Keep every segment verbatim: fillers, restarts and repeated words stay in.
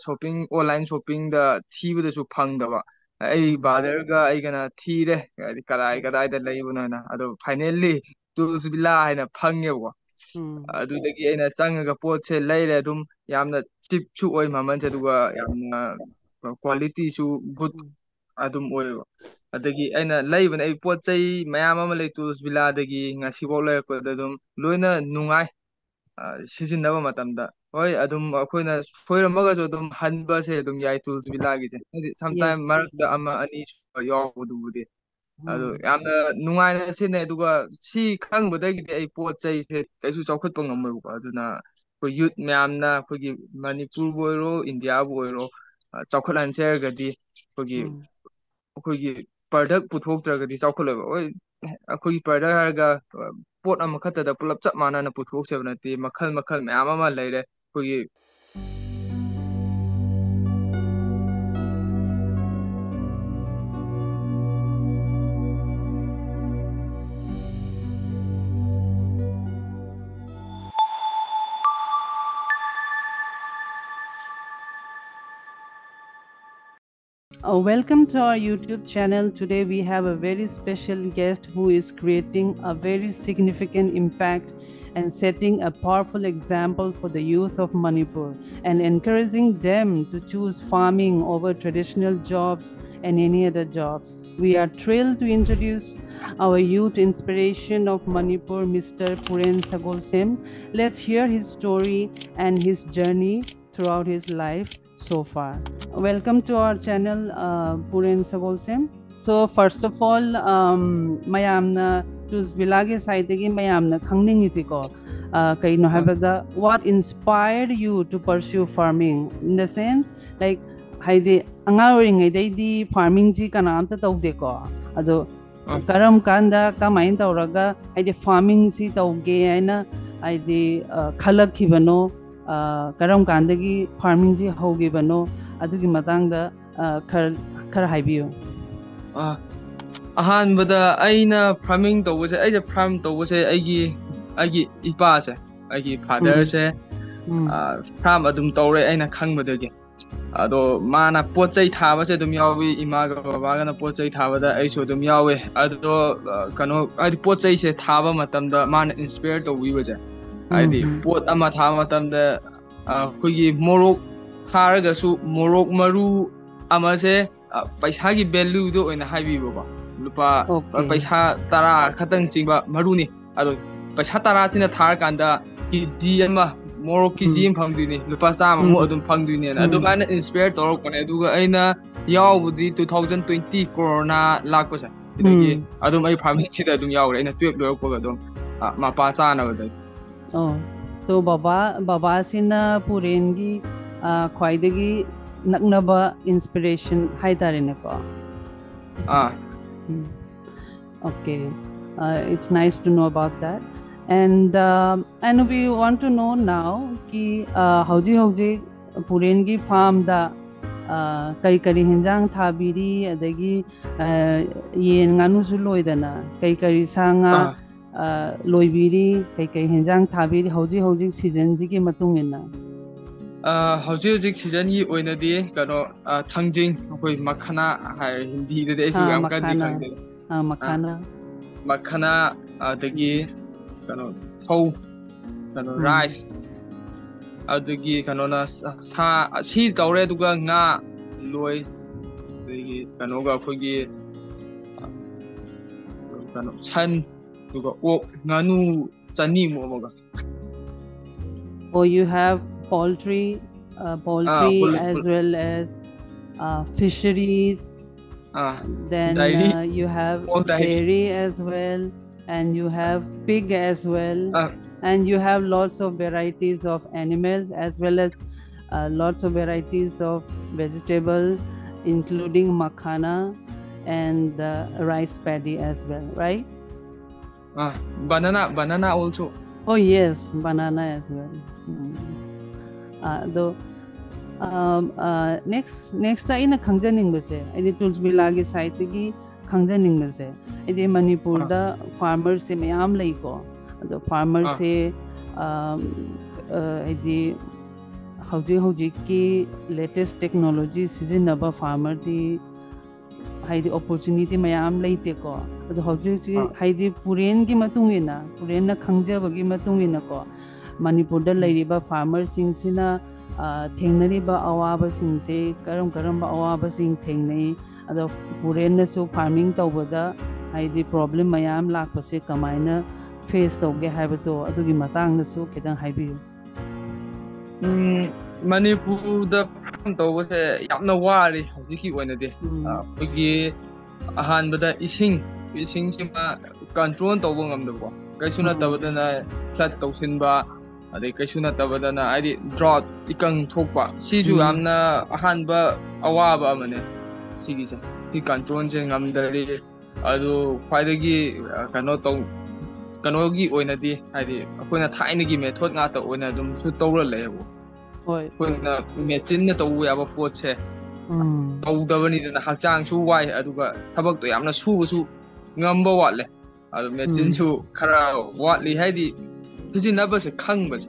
shopping online shopping the thiba the pang daba ai bother ga ai gana thire karai kadai da laibuna na ado finally to subilla haina phangye wa adu dagi aina changa ga potse laire adum yamna cheap chu oi maman che duga yamna quality chu good adum oi adagi aina laibana ai potse mayam ama lei to subilla dagi ngasi bo lai ko adum loina nungai sizinaba matamda Oi, adum akoina soiramaga jo adum hanba se adum yai tools bilagi se. Sometimes mark the ama ani yaw du bude. Ado yamna nungaina se ne duga si khang budagi de pot chai se kaisu chaukhut pang amoi ko aduna ko youth myamna ko gi Manipur boiro India boiro chaukhut an share gadi ko gi ko gi product puthok tra gadi chaukhule oi ko gi product har ga pot am khata da pulap chap mana na puthok se banati makhal makhal myam ama laire for you. Oh, welcome to our YouTube channel. Today we have a very special guest who is creating a very significant impact and setting a powerful example for the youth of Manipur and encouraging them to choose farming over traditional jobs and any other jobs. We are thrilled to introduce our youth inspiration of Manipur, Mister Puren Sagolsem. Let's hear his story and his journey throughout his life so far. Welcome to our channel, uh, Puren Sagolsem. So first of all, um, my amna choose Vilage Saitegi, my amna Khangning Iziko. Kaino Habada, what inspired you to pursue farming? In the sense, like, Haide Angawring, Haide, farming Zikananta Taudeko, Ado Karam Kanda, Kamain Tauraga, Haide farming Zitaugeana, Haide Kalakivano. Karam Kandagi farming ji how given no other matang the uh kar kar haibiu. Ah Ahan but uh Aina farming to was a pram to was a agi agi ibase agi father se uh pram adum tore aina kang but again. Ado mana potsai tava se dum yawi imago bagana potsai tava da I show dum yawe ado kano I potsai se tava matam the man inspired to we was I did put a matamatam the Kugi Morok Karagasu Morok Maru Amase Paisagi Beludo and High Viva Lupa Paisha Tara Katan Chimba Maruni Ado Paishatara in a Tarkanda Kizima Morokizim Panguni Lupasam Modum Panguni and Adubana inspired or Konaduga Aina Yao would be two thousand twenty Corona Lacosa. I don't make permission to Yao and a two Pogadon Mapasana. Oh, so Baba Baba Sina Purengi Kwaidagi Naknaba inspiration Haitarinaka. Ah. Okay. Uh, it's nice to know about that. And uh, and we want to know now ki hauji hauji Purengi farm da kai kari hinjang thabiri adagi ye nganu suloidana kai kari sanga Uh, Loibiri, Keke Hinjang Tabi, Hoji Hoji season Ziki Matungina. Uh, Hoji Hoji season ye win a day, Gano, uh, Tangjing, with Makhana, indeed, the days you am Makhana, Makhana, Makhana, the gay, Gano, Ho, Gano, Rice, the gay, Ganona, Ta, as he already go, Na, Loi, the Ganoga, Fugi, Gano, Chan. Oh, you have poultry, uh, poultry uh, as well as uh, fisheries. Uh, then uh, you have dairy as well, and you have pig as well, uh, and you have lots of varieties of animals as well as uh, lots of varieties of vegetables, including makhana and uh, rice paddy as well, right? Ah, banana, banana also. Oh yes, banana as well. Mm. Uh, though, um, uh, next next time na khangjaning bese. Ide tools bilagi saite ki khangjaning bese. Ide Manipur da farmer se mayam lai ko. The farmer se um, ide Howji howjiki latest technology sizinaba farmer the high opportunity mayam laite ko. Ado howji high the Puren ki matungi na Puren na khangja bagi matungi na ko. Manipur da lairiba farmer sing sina thengnari ba awaba sing se karam karam ba awaba sing thengnai. Ado Puren na so farming tawada high the problem mayam lakpase kamaina face tawge hai bato ado ki matang na so kedang high bi. Manipur the was a Yapnawari, Wiki Wendy. Wiki Ahan, but that is him. We sing him a control of the war. Kasuna Tavadana, Flat Tosinba, the Kasuna Tavadana, I did draw Ikan Topa. See you, Amna, Ahanba, Awaba, Mane. See, he controls him under it. Although Padagi cannot Kanogi oinadi, I did. Upon a tiny game, I told not the winner to Tower level. When a metin to we have a four chair. Old government in the Hajang, so why I do about the Amnas who number what left. I met into Karao, what they had it. His numbers are converse.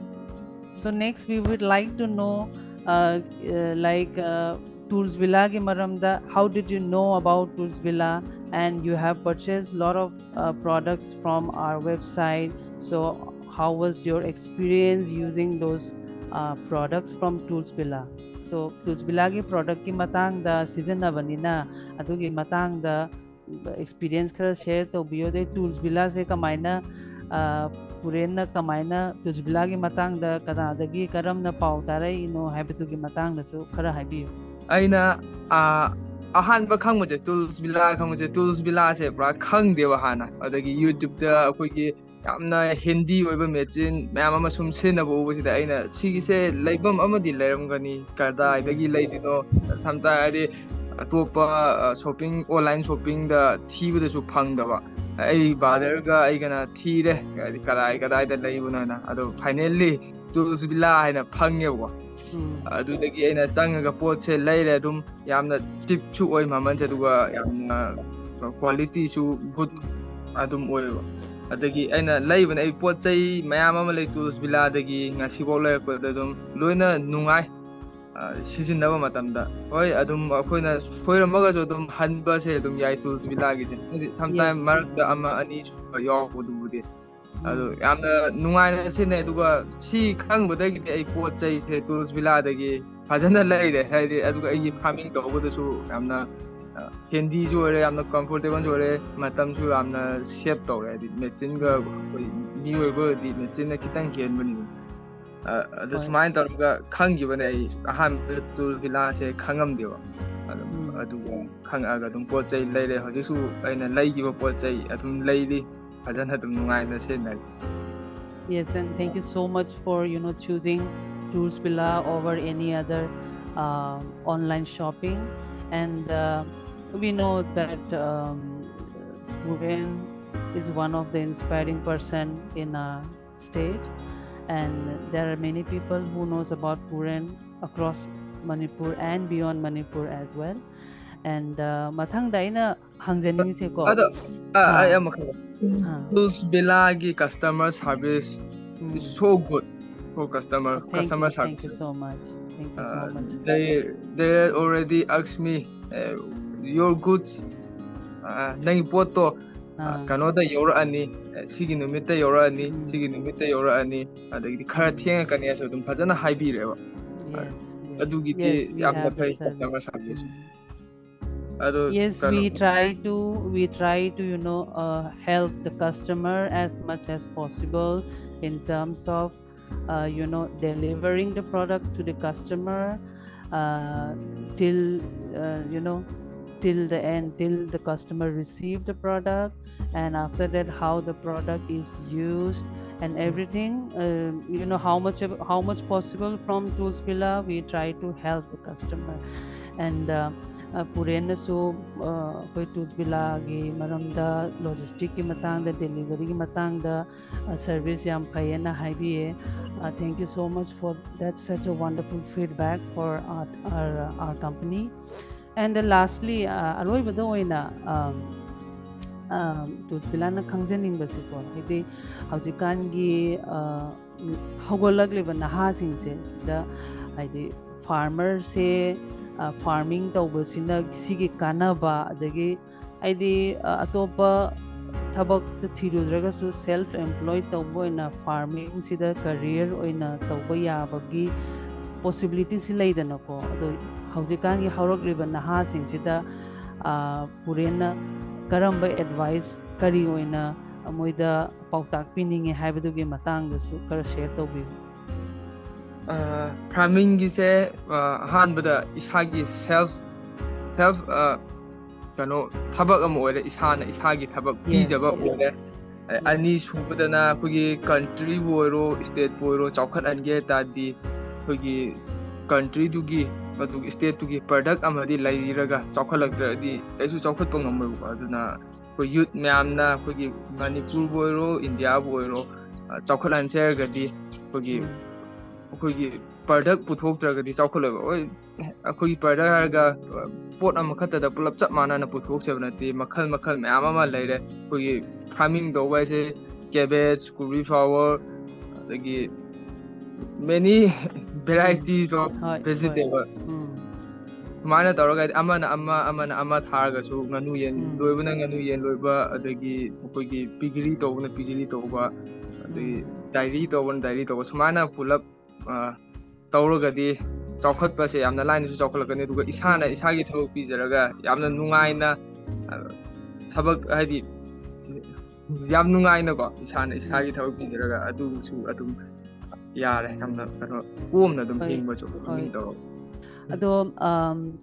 So, next, we would like to know, uh, uh, like uh, Tours Villa Gimaramda, how did you know about Tours Villa? And you have purchased a lot of uh, products from our website. So how was your experience using those uh, products from Tools Villa? So Tools Villa ki product ki matang da season na vanina atu ki matang da experience kar share to biyo de Tools Villa se kamaina uh, Puren na kamaina Tools Villa ki matang da kada dagi karam na pau tarai ino habitu ki matang da so khara habi aina a Ahan Bakang with the Tools Villa, come with the Tools Villa, Brakang Devahana, or the YouTube, the Puki, Amna, Hindi, Weber Metin, Mamma Sum Sinabo with the Aina. She said, Labum Amadi Lerangani, Kada, the Gilay, you know, sometimes I topa shopping, online shopping, the tea with the Supangava. I bother, I gonna tea the Kada, I got either Labunana, although finally Tools Villa and a Pangawa. Do the gain a tongue of port later, yam the cheap two oil mamma to quality shoe good atom oil. At the gay and a live and a port say, my mamma Tools Villa the gay, as he will for the dum, Luna, Nungai. She's in never matamda. Oi, Adam, a corner for a mugger to them, handbus, Adam Yai Tools Villa. Sometimes mark the Amma and each for your wood. Ado yamna nungaina sine aduga si kangbadagi ai pot chai the Tools Villa dagi phajana laire haide aduga ai farming doboda su yamna hendi jo re yamna comfortable jo re matam su yamna shape tore haide machine ga koi ni oibo di machine na kitang khen bani ado smain taruga khanggi bane ai aham Tools Villa se khangam dewa aduga khang aga dum pot chai laire hojisu aina lai gi pot chai atum laili. Yes, and thank you so much for you know choosing Tools Villa over any other uh, online shopping. And uh, we know that um, Puren is one of the inspiring person in our state, and there are many people who knows about Puren across Manipur and beyond Manipur as well. And matang daina hangjaning se ko. I am Tools Villa customer service mm. is so good for customer thank customer you, service. Thank you so much. Thank you so uh, much. They they already asked me uh, your goods. Nang poto kanoda yora ani sigi numita yora ani sigi numita yora ani. Adagi kara tienga kaniya so dum pajana high bi rewa. Yes. Adugi te yapna customer service. Yes, we try to we try to you know uh, help the customer as much as possible in terms of uh, you know delivering the product to the customer uh, till uh, you know till the end, till the customer receive the product, and after that how the product is used and everything. Uh, you know how much how much possible from Tools Villa we try to help the customer. And uh, Puren so koi Tools Villa gi maramda logistic ki matang da delivery ki matang da service yam phayena haibi e. Thank you so much for that, such a wonderful feedback for our our, our company. And uh, lastly aroi bado oina Tools Villa na khangjening basi ko hidi haujikan gi hogolagle ban ha sing se da ꯍꯥꯏꯗꯤ ꯐꯥꯔꯃꯔꯁꯦ farming ꯇꯧꯕꯁꯤꯅ ꯁꯤꯒꯤ ꯀꯥꯟꯅꯕ ꯑꯗꯒꯤ ꯍꯥꯏꯗꯤ ꯑꯇꯣꯞꯄ ꯊꯕꯛ ꯊꯤꯔꯨꯗ꯭ꯔꯒꯁꯨ self ꯑꯦꯝꯄ꯭ꯂꯣꯏꯗ ꯇꯧꯕ ꯑꯣꯏꯅ ꯐꯥꯔꯃꯤꯡꯁꯤꯗ ꯀꯔꯤꯌꯔ ꯑꯣꯏꯅ ꯇꯧꯕ ꯌꯥꯕꯒꯤ ꯄꯣꯁꯤꯕꯤꯂꯤꯇꯤꯁꯤ ꯂꯩꯗꯅꯀꯣ ꯑꯗꯣ ꯍꯧꯖꯤꯛꯀꯥꯟꯒꯤ ꯍꯧꯔꯛꯂꯤꯕ ꯅꯍꯥꯁꯤꯡꯁꯤꯗ ꯄꯨꯔꯦꯟꯅ ꯀꯔꯝꯕ ꯑꯦꯗꯚꯥꯏꯁ ꯀꯔꯤ ꯑꯣꯏꯅ ꯃꯣꯏꯗ ꯄꯥꯎꯇꯥꯛ ꯄꯤꯅꯤꯡꯉꯦ ꯍꯥꯏꯕꯗꯨꯒꯤ ꯃꯇꯥꯡꯗꯁꯨ ꯈꯔ ꯁꯦꯌꯔ ꯇꯧꯕꯤꯌꯨ ꯐꯥꯔꯃꯤꯡꯒꯤꯁꯦ ꯑꯍꯥꯟꯕꯗ ꯏꯁꯥꯒꯤ ꯁꯦꯜꯐ ꯁꯦꯜꯐ ꯀꯩꯅꯣ ꯊꯕꯛ ꯑꯃ ꯑꯣꯏꯔꯦ ꯏꯁꯥꯅ ꯏꯁꯥꯒꯤ ꯊꯕꯛ ꯄꯤꯖꯕ ꯑꯣꯏꯔꯦ ꯑꯅꯤ ꯁꯨꯕꯗꯅ ꯑꯩꯈꯣꯏꯒꯤ ꯀꯟꯇ꯭ꯔꯤꯕꯨ ꯑꯣꯏꯔꯣ ꯏꯁꯇꯦꯠꯄꯨ ꯑꯣꯏꯔꯣ ꯆꯥꯎꯈꯠꯍꯟꯒꯦ ꯇꯥꯔꯗꯤ ꯑꯩꯈꯣꯏꯒꯤ ꯀꯟꯇ꯭ꯔꯤꯗꯨꯒꯤ ꯑꯗꯨꯒ ꯏꯁꯇꯦꯠꯇꯨꯒꯤ ꯄ꯭ꯔꯗꯛ ꯑꯃꯗꯤ ꯂꯩꯔꯒ ꯆꯥꯎꯈꯠꯂꯛꯇ꯭ꯔꯗꯤ ꯀꯩꯁꯨ ꯆꯥꯎꯈꯠꯄ ꯉꯝꯃꯣꯏꯕꯀꯣ ꯑꯗꯨꯅ ꯑꯩꯈꯣꯏ ꯌꯨꯠ ꯃꯌꯥꯝꯅ ꯑꯩꯈꯣꯏꯒꯤ ꯃꯅꯤꯄꯨꯔꯕꯨ ꯑꯣꯏꯔꯣ ꯏꯟꯗꯤꯌꯥꯕꯨ ꯑꯣꯏꯔꯣ ꯆꯥꯎꯈꯠꯍꯟꯁꯦ ꯍꯥꯏꯔꯒꯗꯤ ꯑꯩꯈꯣꯏꯒꯤ ꯑꯩꯈꯣꯏꯒꯤ ꯄ꯭ꯔꯗꯛ ꯄꯨꯊꯣꯛꯇ꯭ꯔꯒꯗꯤ ꯆꯥꯎꯈꯠꯂꯣꯏꯕ ꯑꯩꯈꯣꯏꯒꯤ ꯄ꯭ꯔꯗꯛ ꯍꯥꯏꯔꯒ ꯄꯣꯠ ꯑꯃꯈꯛꯇꯗ ꯄꯨꯂꯞ ꯆꯞ ꯃꯥꯟꯅꯅ ꯄꯨꯊꯣꯛꯆꯕ ꯅꯠꯇꯦ ꯃꯈꯜ ꯃꯈꯜ ꯃꯌꯥꯝ ꯑꯃ ꯂꯩꯔꯦ ꯑꯩꯈꯣꯏꯒꯤ ꯐꯥꯔꯃꯤꯡ ꯇꯧꯕ ꯍꯥꯏꯁꯦ ꯀꯦꯕꯦꯖ ꯀꯣꯕꯤ ꯐ꯭ꯂꯥꯋꯔ ꯑꯗꯒꯤ ꯃꯦꯅꯤ ꯚꯦꯔꯥꯏꯇꯤꯁ ꯑꯣꯐ ꯚꯦꯖꯤꯇꯦꯕꯜ ꯁꯨꯃꯥꯏꯅ ꯇꯧꯔꯒ ꯑꯃꯅ ꯑꯃ ꯑꯃꯅ ꯑꯃ ꯊꯥꯔꯒꯁꯨ ꯉꯥꯅꯨ ꯌꯦꯟ ꯂꯣꯏꯕꯅ ꯉꯥꯅꯨ ꯌꯦꯟ ꯂꯣꯏꯕ ꯑꯗꯒꯤ ꯑꯩꯈꯣꯏꯒꯤ ꯄꯤꯒꯤꯔꯤ ꯇꯧꯕꯅ ꯄꯤꯒꯤꯔꯤ ꯇꯧꯕ ꯑꯗꯒꯤ ꯗꯥꯏꯔꯤ ꯇꯧꯕꯅ ꯗꯥꯏꯔꯤ ꯇꯧꯕ ꯁꯨꯃꯥꯏꯅ ꯄꯨꯂꯞ ꯇꯧꯔꯒꯗꯤ ꯆꯥꯎꯈꯠꯄꯁꯦ ꯌꯥꯝꯅ ꯂꯥꯏꯅꯁꯨ ꯆꯥꯎꯈꯠꯂꯛꯀꯅꯤ ꯑꯗꯨꯒ ꯏꯁꯥꯅ ꯏꯁꯥꯒꯤ ꯊꯕꯛ ꯄꯤꯖꯔꯒ ꯌꯥꯝꯅ ꯅꯨꯡꯉꯥꯏꯅ ꯊꯕꯛ ꯍꯥꯏꯗꯤ ꯌꯥꯝ ꯅꯨꯡꯉꯥꯏꯅꯀꯣ ꯏꯁꯥꯅ ꯏꯁꯥꯒꯤ ꯊꯕꯛ ꯄꯤꯖꯔꯒ ꯑꯗꯨꯁꯨ ꯑꯗꯨꯝ ꯌꯥꯔꯦ ꯌꯥꯝꯅ ꯀꯩꯅꯣ ꯀꯣꯝꯅ ꯑꯗꯨꯝ ꯍꯤꯡꯕꯁꯨ ꯃꯤ ꯇꯧꯔꯒ ꯑꯗꯣ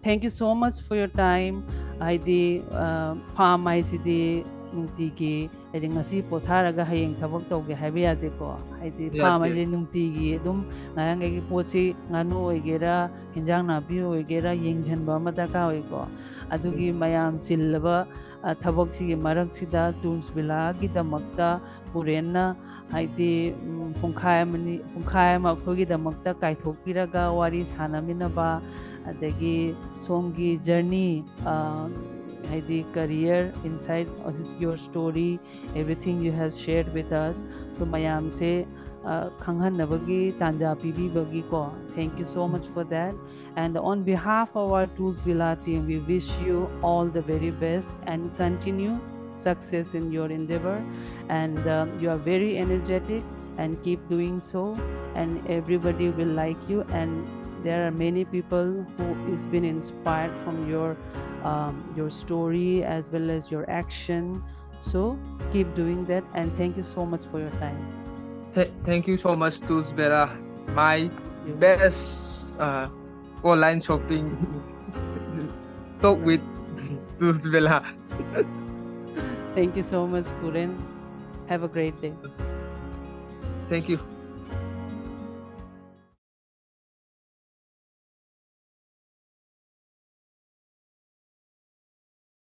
thank you so much for your time ꯍꯥꯏꯗꯤ ꯐꯥꯔꯝ ꯍꯥꯏꯁꯤꯗꯤ ꯅꯨꯡꯇꯤꯒꯤ ꯍꯥꯏꯗꯤ ꯉꯁꯤ ꯄꯣꯊꯥꯔꯒ ꯍꯌꯦꯡ ꯊꯕꯛ ꯇꯧꯒꯦ ꯍꯥꯏꯕ ꯌꯥꯗꯦꯀꯣ ꯍꯥꯏꯗꯤ ꯐꯥꯔꯝ ꯍꯥꯏꯁꯦ ꯅꯨꯡꯇꯤꯒꯤ ꯑꯗꯨꯝ ꯉꯔꯥꯡꯒꯤ ꯄꯣꯠꯁꯤ ꯉꯥꯅꯨ ꯑꯣꯏꯒꯦꯔꯥ ꯍꯤꯟꯖꯥꯡ ꯅꯥꯄꯤ ꯑꯣꯏꯒꯦꯔꯥ ꯌꯦꯡꯁꯤꯟꯕ ꯑꯃ ꯗꯔꯀꯥꯔ ꯑꯣꯏꯀꯣ ꯑꯗꯨꯒꯤ ꯃꯌꯥꯝ ꯆꯤꯜꯂꯕ ꯊꯕꯛꯁꯤꯒꯤ ꯃꯔꯛꯁꯤꯗ ꯇꯨꯔꯤꯁ ꯚꯤꯂꯥꯒꯤꯗꯃꯛꯇ ꯄꯨꯔꯦꯟꯅ ꯍꯥꯏꯗꯤ ꯄꯨꯡꯈꯥꯏ ꯑꯃꯅꯤ ꯄꯨꯡꯈꯥꯏ ꯑꯃ ꯑꯩꯈꯣꯏꯒꯤꯗꯃꯛꯇ ꯀꯥꯏꯊꯣꯛꯄꯤꯔꯒ ꯋꯥꯔꯤ ꯁꯥꯟꯅꯃꯤꯟꯅꯕ ꯑꯗꯒꯤ ꯁꯣꯝꯒꯤ journey Heidi career inside your story everything you have shared with us so mayam se khanghanabagi tanja pibi bagi ko thank you so much for that and on behalf of our Tools Villa team we wish you all the very best and continue success in your endeavor and uh, you are very energetic and keep doing so and everybody will like you and there are many people who is been inspired from your um, your story as well as your action so keep doing that and thank you so much for your time Th- thank you so much to Zbera my you. best uh, online shopping talk with to Zbera thank you so much Puren have a great day thank you